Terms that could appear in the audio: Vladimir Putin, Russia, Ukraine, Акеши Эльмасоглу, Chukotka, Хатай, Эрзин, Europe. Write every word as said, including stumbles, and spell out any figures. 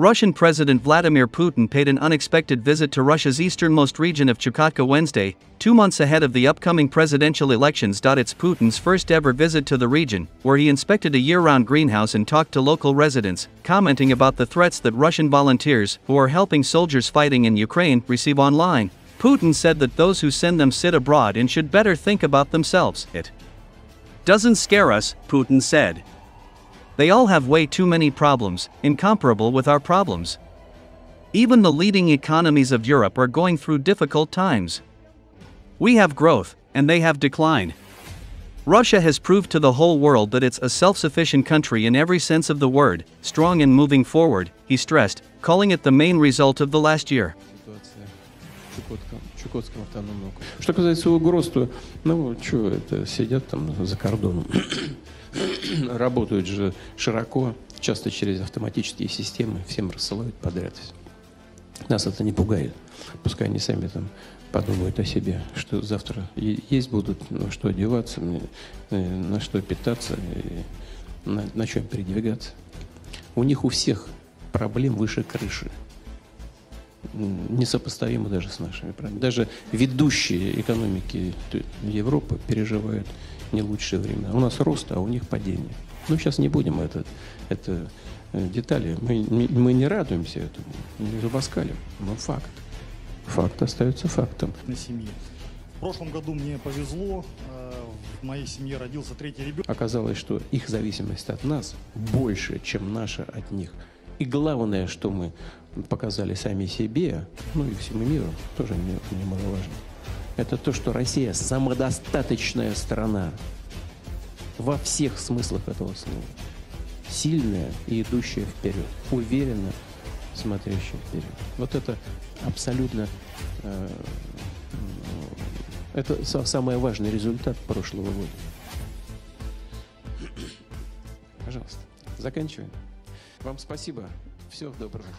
Russian President Vladimir Putin paid an unexpected visit to Russia's easternmost region of Chukotka Wednesday, two months ahead of the upcoming presidential elections. It's Putin's first-ever visit to the region, where he inspected a year-round greenhouse and talked to local residents, commenting about the threats that Russian volunteers, who are helping soldiers fighting in Ukraine, receive online. Putin said that those who send them sit abroad and should better think about themselves. It doesn't scare us, Putin said. They all have way too many problems, incomparable with our problems. Even the leading economies of Europe are going through difficult times. We have growth, and they have decline. Russia has proved to the whole world that it's a self-sufficient country in every sense of the word, strong and moving forward, he stressed, calling it the main result of the last year. Что касается угроз, то, ну, что это, сидят там за кордоном. Работают же широко, часто через автоматические системы, всем рассылают подряд. Нас это не пугает. Пускай они сами там подумают о себе, что завтра есть будут, на что одеваться, на что питаться, на, на чем передвигаться. У них у всех проблем выше крыши. Несопоставимо даже с нашими проблемами. Даже ведущие экономики Европы переживают не лучшие времена. У нас рост, а у них падение. Ну, сейчас не будем это, это детали. Мы, мы не радуемся этому, не зубоскалим. Но факт. Факт остается фактом. На семье. В прошлом году мне повезло. В моей семье родился третий ребенок. Оказалось, что их зависимость от нас больше, чем наша от них. И главное, что мы показали сами себе, ну и всему миру, тоже немаловажно, это то, что Россия самодостаточная страна во всех смыслах этого слова. Сильная и идущая вперед, уверенно смотрящая вперед. Вот это абсолютно... Э, это самый важный результат прошлого года. Пожалуйста, заканчиваем. Вам спасибо. Всего доброго.